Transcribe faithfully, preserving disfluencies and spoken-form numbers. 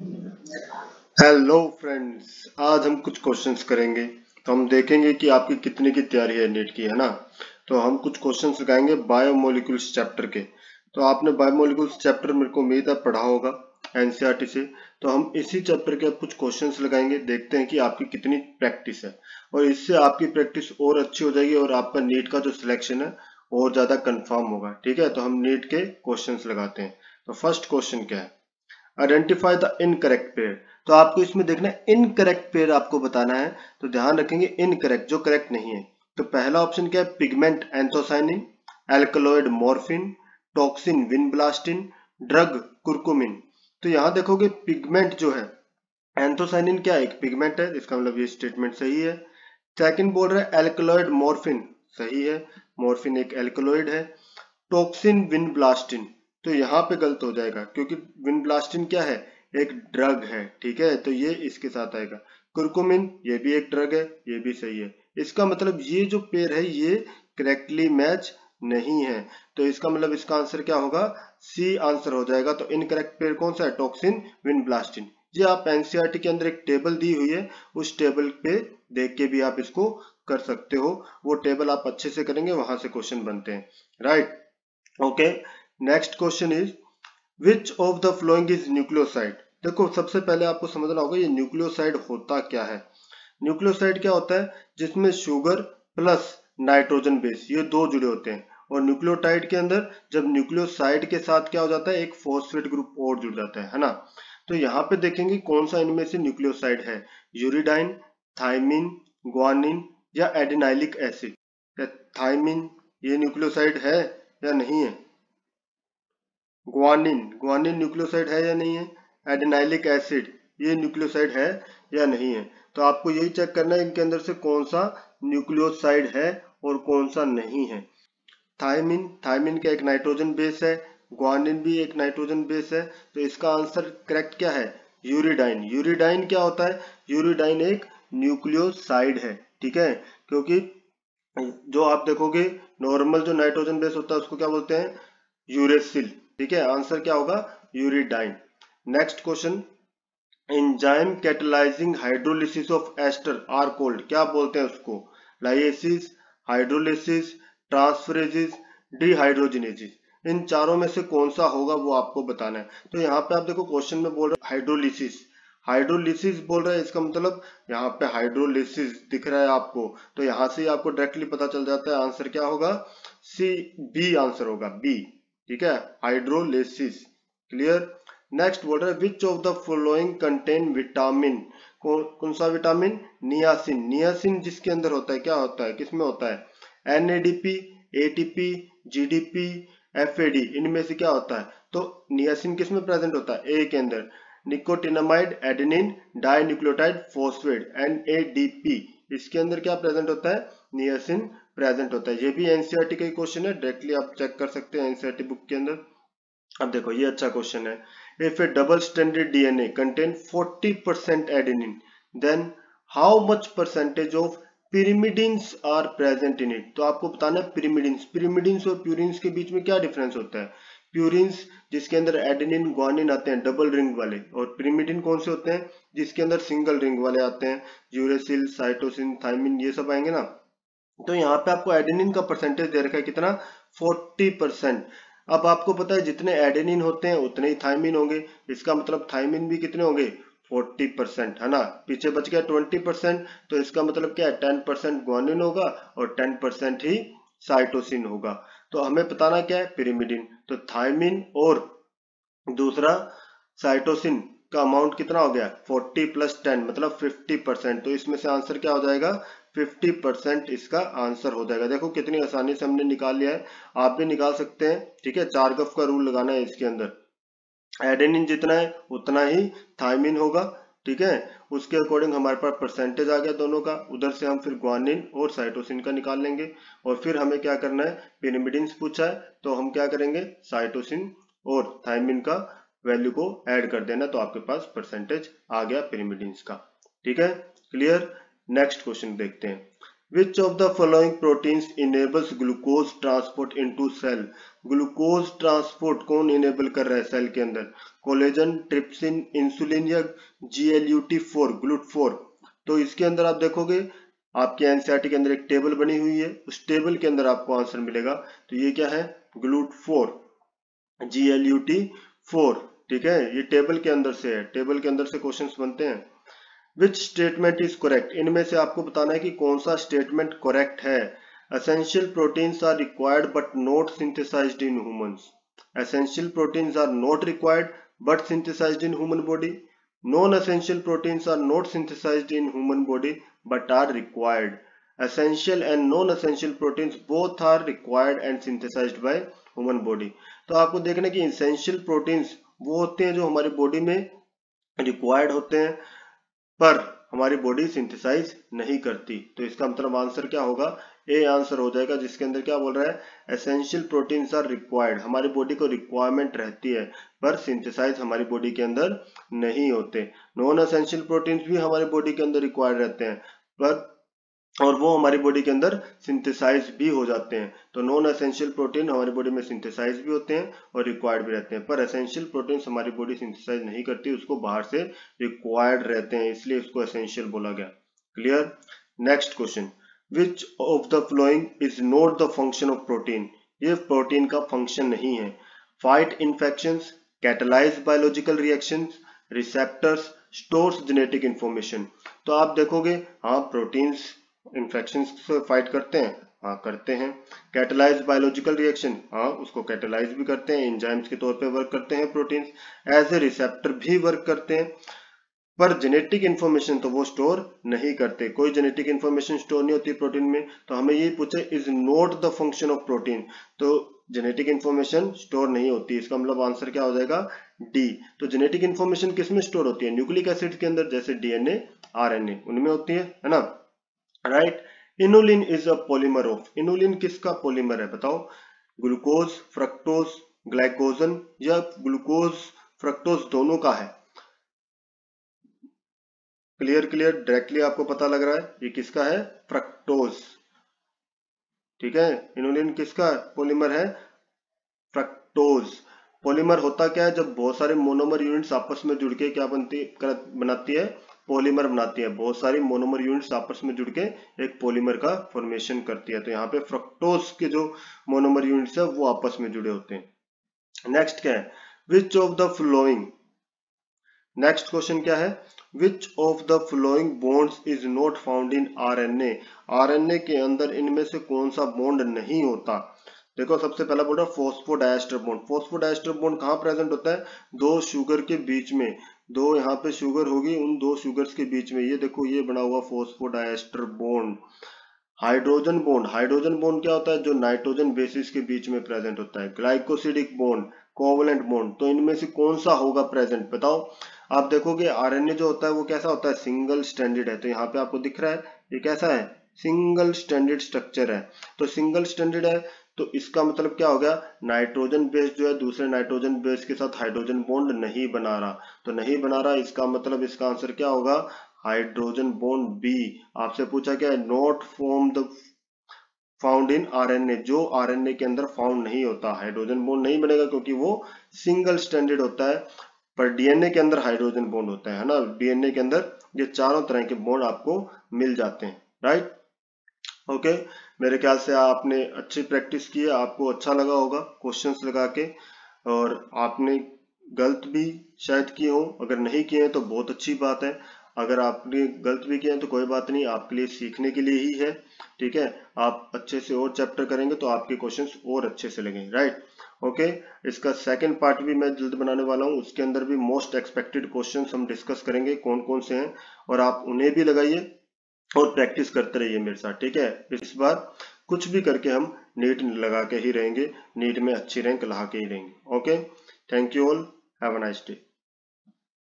Hello friends, आज हम कुछ क्वेश्चंस करेंगे। तो हम देखेंगे कि आपकी कितने की तैयारी है नीट की, है ना। तो हम कुछ क्वेश्चंस लगाएंगे बायोमोलिक्यूल्स चैप्टर के। तो आपने बायोमोलिक्यूल्स चैप्टर मेरे को उम्मीद है पढ़ा होगा एनसीईआरटी से। तो हम इसी चैप्टर के कुछ क्वेश्चंस लगाएंगे, देखते हैं कि आपकी कितनी प्रैक्टिस है, और इससे आपकी प्रैक्टिस और अच्छी हो जाएगी और आपका नीट का जो सिलेक्शन है और ज्यादा कन्फर्म होगा। ठीक है, तो हम नीट के क्वेश्चंस लगाते हैं। तो फर्स्ट क्वेश्चन क्या है, आइडेंटिफाई द इनकरेक्ट पेयर। तो आपको इसमें देखना है इनकरेक्ट पेयर आपको बताना है, तो ध्यान रखेंगे इनकरेक्ट जो करेक्ट नहीं है। तो पहला ऑप्शन क्या है, pigment anthocyanin, alkaloid morphine, toxin vinblastine, drug curcumin. तो यहाँ देखोगे पिगमेंट जो है एंथोसाइनिन क्या एक पिगमेंट है, इसका मतलब ये स्टेटमेंट सही है। सेकेंड बोल रहा है एल्कलॉइड मॉर्फिन, सही है, मॉर्फिन एक एल्कलॉइड है। टॉक्सिन विनब्लास्टिन, तो यहाँ पे गलत हो जाएगा क्योंकि विनब्लास्टिन क्या है, एक ड्रग है। ठीक है, तो ये इसके साथ आएगा। कुर्कुमिन ये भी एक ड्रग है, ये भी सही है। इसका मतलब ये जो पेयर है ये करेक्टली मैच नहीं है। तो इसका मतलब इसका आंसर क्या होगा, सी आंसर हो जाएगा। तो इनकरेक्ट पेयर कौन सा है, टॉक्सिन विनब्लास्टिन। ये आप एनसीईआरटी के अंदर एक टेबल दी हुई है, उस टेबल पे देख के भी आप इसको कर सकते हो। वो टेबल आप अच्छे से करेंगे, वहां से क्वेश्चन बनते हैं। Right, okay. Next question is which of the flowing is nucleoside. देखो सबसे पहले आपको समझना होगा ये न्यूक्लियोसाइड होता क्या है। न्यूक्लियोसाइड क्या होता है, जिसमें शुगर प्लस नाइट्रोजन बेस ये दो जुड़े होते हैं। और न्यूक्लियोटाइड के अंदर जब न्यूक्लियोसाइड के साथ क्या हो जाता है, एक फॉस्फेट ग्रुप और जुड़ जाता है, है ना। तो यहाँ पे देखेंगे कौन सा इनमें से न्यूक्लियोसाइड है, यूरिडाइन, थाइमिन, ग्वानिन या एडेनाइलिक एसिड। थाइमिन ये न्यूक्लियोसाइड है या नहीं है, ग्वानिन, ग्वानिन न्यूक्लियोसाइड है या नहीं है, एडेनाइलिक एसिड ये न्यूक्लियोसाइड है या नहीं है। तो आपको यही चेक करना है इनके अंदर से कौन सा न्यूक्लियोसाइड है और कौन सा नहीं है। थाइमिन, थाइमिन का एक नाइट्रोजन बेस है, ग्वानिन भी एक नाइट्रोजन बेस है। तो इसका आंसर करेक्ट क्या है, यूरिडाइन। यूरिडाइन क्या होता है, यूरिडाइन एक न्यूक्लियोसाइड है। ठीक है, क्योंकि जो आप देखोगे नॉर्मल जो नाइट्रोजन बेस होता है उसको क्या बोलते हैं, यूरेसिल। ठीक है, आंसर क्या होगा, uridine. Next question, enzyme catalysing hydrolysis of ester are called, क्या बोलते हैं उसको, लाइएसिस, हाइड्रोलिसिस, ट्रांसफरेजिस, डिहाइड्रोजिनेसिस। इन चारों में से कौन सा होगा वो आपको बताना है। तो यहाँ पे आप देखो क्वेश्चन में बोल रहा है हाइड्रोलिसिस, हाइड्रोलिसिस बोल रहा है, इसका मतलब यहाँ पे हाइड्रोलिसिस दिख रहा है आपको। तो यहाँ से ही आपको डायरेक्टली पता चल जाता है आंसर क्या होगा, सी, बी आंसर होगा, बी। ठीक है, हाइड्रोलेसिस, क्लियर। नेक्स्ट बोल रहा है which of the following contain vitamin, कौन सा विटामिन, नियासिन। नियासिन जिसके अंदर होता है, क्या होता है, किसमें होता है, एनएडीपी, एटीपी, जीडीपी, एफएडी, इनमें से क्या होता है। तो नियासिन किसमें प्रेजेंट होता है, ए के अंदर, nicotinamide adenine dinucleotide phosphate, NADP, इसके अंदर क्या प्रेजेंट होता है, नियासिन प्रेजेंट होता है। ये भी एनसीईआरटी का क्वेश्चन है, डायरेक्टली आप चेक कर सकते हैं एनसीईआरटी बुक के अंदर। अब देखो ये अच्छा क्वेश्चन है, if a double stranded DNA contain forty percent adenine then how much percentage of pyrimidines are present in it. तो आपको बताना है पिरिमिडिन्स, पिरिमिडिन्स और प्यूरिन्स के बीच में क्या डिफरेंस होता है। प्यूरिन्स जिसके अंदर एडेनिन, ग्वानिन आते हैं, डबल रिंग वाले, और पिरिमिडिन कौन से होते हैं जिसके अंदर सिंगल रिंग वाले आते हैं, यूरेसिल, साइटोसिन, थाइमिन, ये सब आएंगे ना। तो यहाँ पे आपको एडेनिन का परसेंटेज दे रखा है कितना, फोर्टी परसेंट। अब आपको पता है जितने एडेनिन होते हैं उतने ही थाइमिन होंगे, इसका मतलब थाइमिन भी कितने होंगे, फोर्टी परसेंट, है ना। पीछे बच गया ट्वेंटी परसेंट, तो इसका मतलब क्या है, टेन परसेंट ग्वानिन होगा और टेन परसेंट ही साइटोसिन होगा। तो हमें बताना क्या है, पिरिमिडिन। तो थाइमिन और दूसरा साइटोसिन का अमाउंट कितना हो गया, फोर्टी प्लस टेन मतलब फिफ्टी परसेंट। तो इसमें से आंसर क्या हो जाएगा, फिफ्टी परसेंट इसका आंसर हो जाएगा। देखो कितनी आसानी से हमने निकाल लिया है, आप भी निकाल सकते हैं। ठीक है, चारगफ का रूल लगाना है इसके अंदर, एडेनिन जितना है उतना ही थाइमिन होगा। ठीक है, उसके अकॉर्डिंग हमारे पास परसेंटेज आ गया दोनों का, उधर से हम फिर ग्वानिन और साइटोसिन का निकाल लेंगे। और फिर हमें क्या करना है, पिरिमिडिन्स पूछा है तो हम क्या करेंगे, साइटोसिन और थाइमिन का वैल्यू को ऐड कर देना, तो आपके पास परसेंटेज आ गया पिरिमिडिन्स का। ठीक है, क्लियर। नेक्स्ट क्वेश्चन देखते हैं, Which of the following proteins enables glucose transport into cell? Glucose transport कौन इनेबल कर रहा है सेल के अंदर? कोलेजन, ट्रिप्सिन, इंसुलिन या G L U T four GLUT four? तो इसके अंदर आप देखोगे आपके एनसीईआरटी के अंदर एक टेबल बनी हुई है, उस टेबल के अंदर आपको आंसर मिलेगा। तो ये क्या है? GLUT four, G L U T four. ठीक है, ये टेबल के अंदर से है, टेबल के अंदर से क्वेश्चंस बनते हैं। Which statement is correct? इनमें से आपको बताना है कि कौन सा स्टेटमेंट करेक्ट है। Essential proteins are required but not synthesised in humans. Essential proteins are not required but synthesised in human body. Non essential proteins are not synthesised in human body but are required. Essential and non essential proteins both are required and synthesised by human body. तो आपको देखना है कि essential proteins वो होते हैं जो हमारी बॉडी में रिक्वायर्ड होते हैं पर हमारी बॉडी सिंथेसाइज नहीं करती। तो इसका मतलब आंसर क्या होगा? ए आंसर हो जाएगा, जिसके अंदर क्या बोल रहा है? एसेंशियल प्रोटीन्स आर रिक्वायर्ड, हमारी बॉडी को रिक्वायरमेंट रहती है पर सिंथेसाइज हमारी बॉडी के अंदर नहीं होते। नॉन एसेंशियल प्रोटीन्स भी हमारी बॉडी के अंदर रिक्वायर्ड रहते हैं पर और वो हमारी बॉडी के अंदर सिंथेसाइज भी हो जाते हैं। तो नॉन एसेंशियल प्रोटीन हमारी बॉडी में सिंथेसाइज भी होते हैं और रिक्वायर्ड भी रहते हैं, पर एसेंशियल प्रोटीन्स हमारी बॉडी सिंथेसाइज नहीं करती, उसको बाहर से रिक्वायर्ड रहते हैं, इसलिए उसको एसेंशियल बोला गया। Clear? Next question, Which of the following is not the function of protein? ये प्रोटीन का फंक्शन नहीं है। Fight infections, catalyse biological reactions, receptors, stores genetic information. तो आप देखोगे हाँ प्रोटीन्स इन्फेक्शंस से फाइट करते हैं, हाँ करते हैं। कैटलाइज बायोलॉजिकल रिएक्शन, हाँ उसको कैटलाइज भी करते हैं, एंजाइम्स के तौर पे वर्क करते हैं प्रोटीन्स, एज ए रिसेप्टर भी वर्क करते हैं, पर जेनेटिक इन्फॉर्मेशन तो वो स्टोर नहीं करते, कोई जेनेटिक इन्फॉर्मेशन स्टोर नहीं होती प्रोटीन में। तो हमें ये पूछे is not the function of protein, तो जेनेटिक इन्फॉर्मेशन स्टोर नहीं होती, इसका मतलब आंसर क्या हो जाएगा? डी। तो जेनेटिक इन्फॉर्मेशन किस में स्टोर होती है? न्यूक्लिक एसिड के अंदर, जैसे डीएनए, आरएनए, उनमें होती है, है ना? Right. Inulin is a polymer of, inulin किसका पॉलीमर है बताओ? ग्लूकोज, फ्रक्टोज, ग्लाइकोजन या ग्लूकोज फ्रक्टोज दोनों का है। क्लियर क्लियर डायरेक्टली आपको पता लग रहा है ये किसका है? फ्रक्टोज। ठीक है, इनुलिन किसका पॉलीमर है? फ्रक्टोज। पॉलीमर होता क्या है? जब बहुत सारे मोनोमर यूनिट्स आपस में जुड़ के क्या बनती कर, बनाती है? पॉलीमर बनाती है। बहुत सारी मोनोमर यूनिट्स आपस में जुड़ के एक पॉलीमर का फॉर्मेशन करती है। तो यहाँ पे फ्रक्टोज के जो मोनोमर यूनिट्स है वो आपस में जुड़े होते हैं। नेक्स्ट क्या है? Which of the following, next question क्या है? Which of the following bonds is not found in R N A? R N A के अंदर इनमें से कौन सा बॉन्ड नहीं होता? देखो सबसे पहला बोल रहा है फॉस्फोडाइएस्टर बॉन्ड। फॉस्फोडाइएस्टर बॉन्ड कहाँ प्रेजेंट होता है? दो शुगर के बीच में, दो यहाँ पे शुगर होगी, उन दो शुगर्स के बीच में। ये देखो ये बना हुआ phosphodiester bond. Hydrogen bond, hydrogen bond क्या होता है? जो नाइट्रोजन बेसिस के बीच में प्रेजेंट होता है। ग्लाइकोसिडिक बॉन्ड, कोवलेंट बॉन्ड, तो इनमें से कौन सा होगा प्रेजेंट बताओ? आप देखोगे आरएनए जो होता है वो कैसा होता है? सिंगल स्टैंडर्ड है। तो यहाँ पे आपको दिख रहा है ये कैसा है? सिंगल स्टैंडर्ड स्ट्रक्चर है। तो सिंगल स्टैंडर्ड है तो इसका मतलब क्या हो गया? नाइट्रोजन बेस जो है दूसरे नाइट्रोजन बेस के साथ हाइड्रोजन बॉन्ड नहीं बना रहा। तो नहीं बना रहा इसका मतलब इसका आंसर क्या होगा? Hydrogen bond B. आपसे पूछा क्या है? Not form the found in RNA, जो आरएनए के अंदर फाउंड नहीं होता। हाइड्रोजन बॉन्ड नहीं बनेगा क्योंकि वो सिंगल स्टैंडर्ड होता है, पर डीएनए के अंदर हाइड्रोजन बॉन्ड होता है, है ना? डीएनए के अंदर ये चारों तरह के बॉन्ड आपको मिल जाते हैं। Right, okay. मेरे ख्याल से आपने अच्छी प्रैक्टिस की है, आपको अच्छा लगा होगा क्वेश्चंस लगा के, और आपने गलत भी शायद किए हो, अगर नहीं किए हैं तो बहुत अच्छी बात है, अगर आपने गलत भी किए हैं तो कोई बात नहीं, आपके लिए सीखने के लिए ही है। ठीक है, आप अच्छे से और चैप्टर करेंगे तो आपके क्वेश्चंस और अच्छे से लगेंगे। Right, okay. इसका सेकंड पार्ट भी मैं जल्द बनाने वाला हूँ, उसके अंदर भी मोस्ट एक्सपेक्टेड क्वेश्चंस हम डिस्कस करेंगे कौन कौन से हैं, और आप उन्हें भी लगाइए और प्रैक्टिस करते रहिए मेरे साथ। ठीक है, इस बार कुछ भी करके हम नीट लगा के ही रहेंगे, नीट में अच्छी रैंक ला के ही रहेंगे। Okay, thank you all, have a nice day.